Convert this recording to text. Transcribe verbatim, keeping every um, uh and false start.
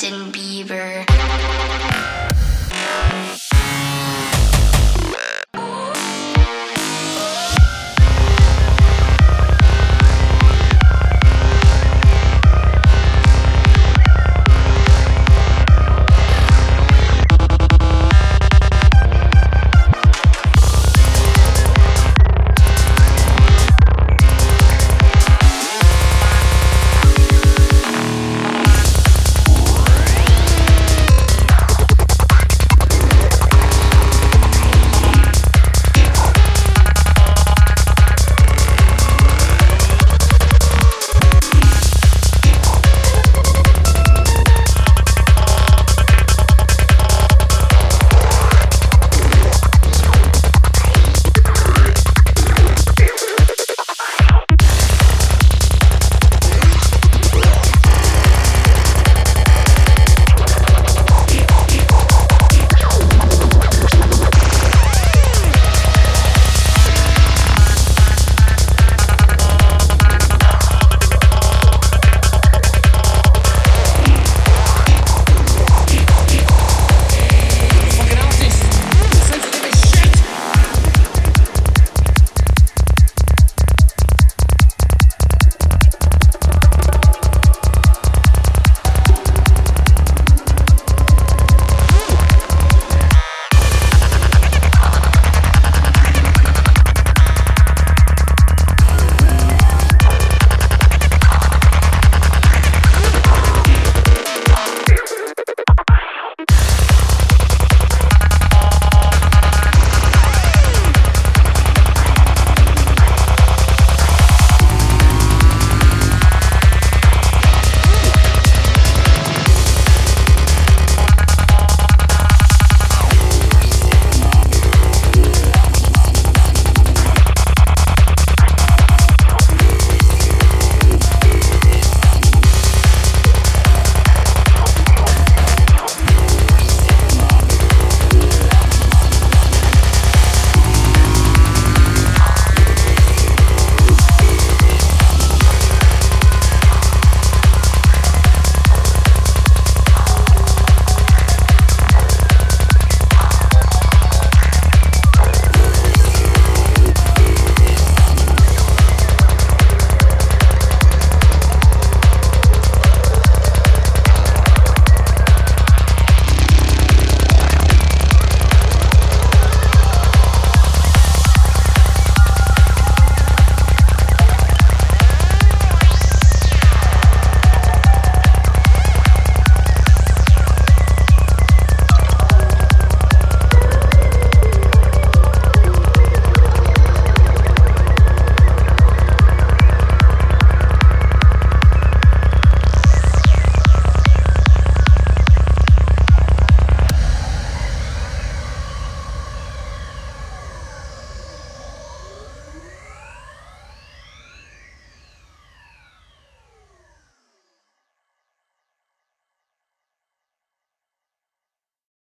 Justin Bieber.